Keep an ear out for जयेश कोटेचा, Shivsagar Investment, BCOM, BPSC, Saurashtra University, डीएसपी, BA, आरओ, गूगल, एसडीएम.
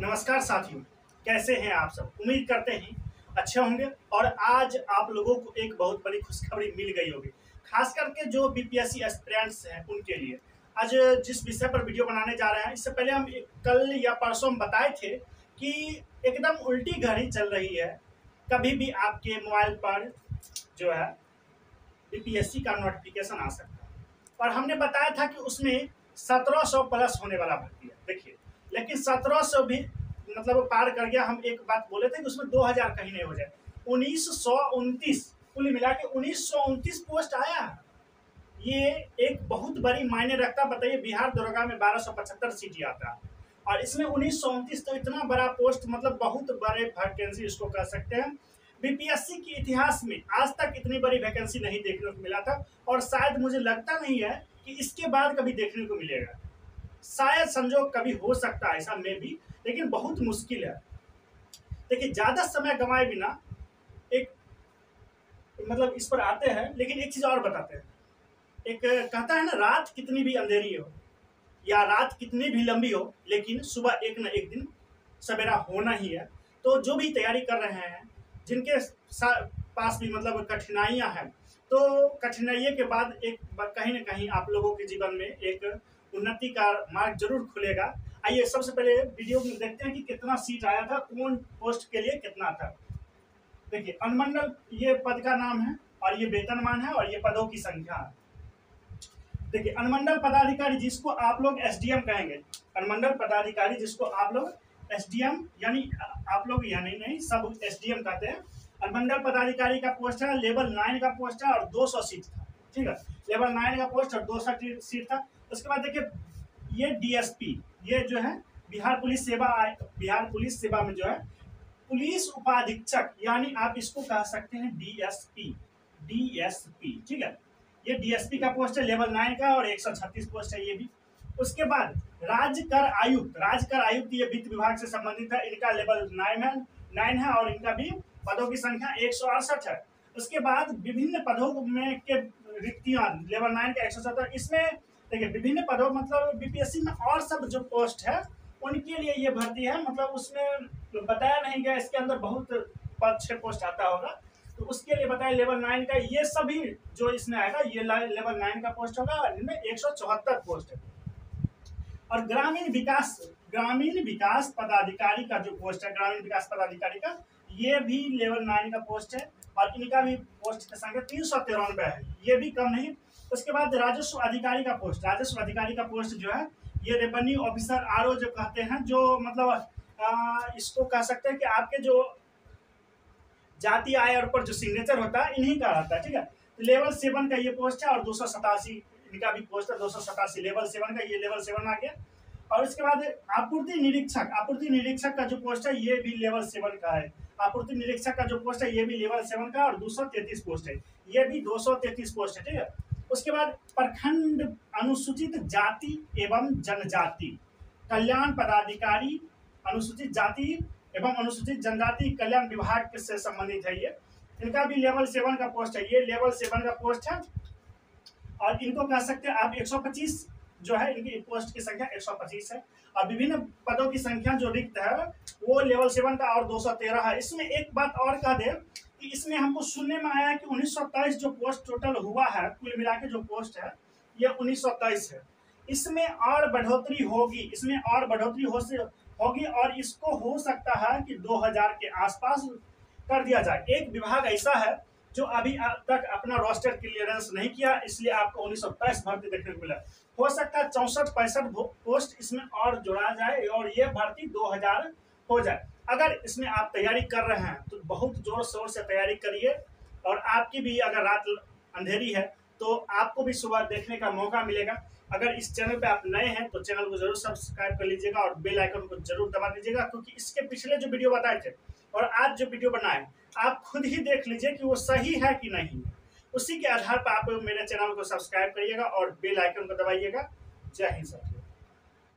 नमस्कार साथियों, कैसे हैं आप सब। उम्मीद करते हैं अच्छे होंगे और आज आप लोगों को एक बहुत बड़ी खुशखबरी मिल गई होगी, खास करके जो बीपीएससी एस्पिरेंट्स हैं उनके लिए। आज जिस विषय पर वीडियो बनाने जा रहे हैं, इससे पहले हम कल या परसों हम बताए थे कि एकदम उल्टी घड़ी चल रही है। कभी भी आपके मोबाइल पर जो है बीपीएससी का नोटिफिकेशन आ सकता है और हमने बताया था कि उसमें 1700 प्लस होने वाला भर्ती है। देखिए, लेकिन 1700 भी मतलब पार कर गया। हम एक बात बोले थे कि उसमें 2000 कहीं नहीं हो जाए। 1929 कुल मिला के 1929 पोस्ट आया। ये एक बहुत बड़ी मायने रखता। बताइए, बिहार दरोगा में 1275 सीटी आता है और इसमें 1929, तो इतना बड़ा पोस्ट मतलब बहुत बड़े वैकेंसी इसको कह सकते हैं। बीपीएससी के इतिहास में आज तक इतनी बड़ी वैकेंसी नहीं देखने को मिला था और शायद मुझे लगता नहीं है कि इसके बाद कभी देखने को मिलेगा। शायद संजोग कभी हो सकता है ऐसा में भी, लेकिन बहुत मुश्किल है। देखिए, ज़्यादा समय गंवाए बिना एक मतलब इस पर आते हैं, लेकिन एक चीज़ और बताते हैं। एक कहता है ना, रात कितनी भी अंधेरी हो या रात कितनी भी लंबी हो, लेकिन सुबह एक ना एक दिन सवेरा होना ही है। तो जो भी तैयारी कर रहे हैं, जिनके पास भी मतलब कठिनाइयाँ हैं, तो कठिनाइयों के बाद एक कहीं ना कहीं आप लोगों के जीवन में एक उन्नति का मार्ग जरूर खुलेगा। आइए सबसे पहले वीडियो में देखते हैं कि कितना सीट आया था, कौन पोस्ट के लिए कितना था। देखिए, अनुमंडल ये पद का नाम है और ये वेतनमान है और ये पदों की संख्या है। देखिए, अनुमंडल पदाधिकारी जिसको आप लोग एसडीएम कहेंगे, अनुमंडल पदाधिकारी जिसको आप लोग एसडीएम यानी आप लोग यानी नहीं सब एसडीएम कहते हैं, अनुमंडल पदाधिकारी का पोस्ट है। लेवल 9 का पोस्ट है और 200 सीट था। ठीक है, लेवल 9 का पोस्ट और 200 सीट था। उसके बाद देखिए, ये डीएसपी, ये जो है बिहार पुलिस सेवा, बिहार पुलिस सेवा में जो है पुलिस उपाधीक्षक, यानी आप इसको कह सकते हैं डीएसपी। ठीक है, ये डीएसपी का पोस्ट है लेवल 9 का और 136 पोस्ट है ये भी। उसके बाद राज्य कर आयुक्त, राज्य कर आयुक्त ये वित्त विभाग से संबंधित है। इनका लेवल 9 है और इनका भी पदों की संख्या 168 है। उसके बाद विभिन्न पदों में के रिक्तियां लेवल 9 का 170। इसमें देखिए, विभिन्न पदों मतलब बीपीएससी में और सब जो पोस्ट है उनके लिए ये भर्ती है। मतलब उसमें बताया नहीं गया, इसके अंदर बहुत 5-6 पोस्ट आता होगा, तो उसके लिए बताया लेवल 9 का। ये सभी जो इसमें आएगा ये लेवल 9 का पोस्ट होगा और इनमें 174 पोस्ट है। और ग्रामीण विकास पदाधिकारी का जो पोस्ट है, ग्रामीण विकास पदाधिकारी का ये भी लेवल 9 का पोस्ट है और इनका भी पोस्ट की संख्या 393 है, ये भी कम नहीं। उसके बाद राजस्व अधिकारी का पोस्ट, राजस्व अधिकारी का पोस्ट जो है ये रेवेन्यू ऑफिसर आरओ जो कहते हैं, जो मतलब इसको कह सकते हैं कि आपके जो जाति आय और पर जो सिग्नेचर होता है इन्हीं का रहता है। ठीक है, लेवल 7 का ये पोस्ट है और 287 इनका भी पोस्ट है। 287 लेवल 7 का, ये लेवल 7 आ गया। और इसके बाद आपूर्ति निरीक्षक का जो पोस्ट है ये भी लेवल 7 का है। आपूर्ति निरीक्षक का जो पोस्ट है ये भी लेवल 7 का और 233 पोस्ट है, ये भी 233 पोस्ट है। ठीक है, उसके बाद प्रखंड अनुसूचित जाति एवं जनजाति कल्याण पदाधिकारी, अनुसूचित जाति एवं अनुसूचित जनजाति कल्याण विभाग से संबंधित है ये। इनका भी लेवल 7 का पोस्ट है, ये लेवल 7 का पोस्ट है और इनको कह सकते हैं आप 125 जो है, इनकी पोस्ट की संख्या 125 है और विभिन्न पदों की संख्या जो रिक्त है वो लेवल 7 का और 213 है। इसमें एक बात और कह दें कि इसमें हमको सुनने में आया कि 1923 जो पोस्ट टोटल हुआ है, कुल मिला के जो पोस्ट है ये 1923 है। इसमें और बढ़ोतरी होगी, इसमें और बढ़ोतरी होगी और इसको हो सकता है कि 2000 के आसपास कर दिया जाए। एक विभाग ऐसा है जो अभी तक अपना रोस्टर क्लियरेंस नहीं किया, इसलिए आपको 1923 भर्ती देखने को मिला। हो सकता है 64-65 पोस्ट इसमें और जोड़ा जाए और ये भर्ती 2000 हो जाए। अगर इसमें आप तैयारी कर रहे हैं तो बहुत जोर शोर से तैयारी करिए और आपकी भी अगर रात अंधेरी है तो आपको भी सुबह देखने का मौका मिलेगा। अगर इस चैनल पे आप नए हैं तो चैनल को जरूर सब्सक्राइब कर लीजिएगा और बेल आइकन को जरूर दबा दीजिएगा, क्योंकि इसके पिछले जो वीडियो बताए थे और आज जो वीडियो बनाए आप खुद ही देख लीजिए कि वो सही है कि नहीं। उसी के आधार पर आप मेरे चैनल को सब्सक्राइब करिएगा और बेल आइकन को दबाइएगा। जय हिंद सर।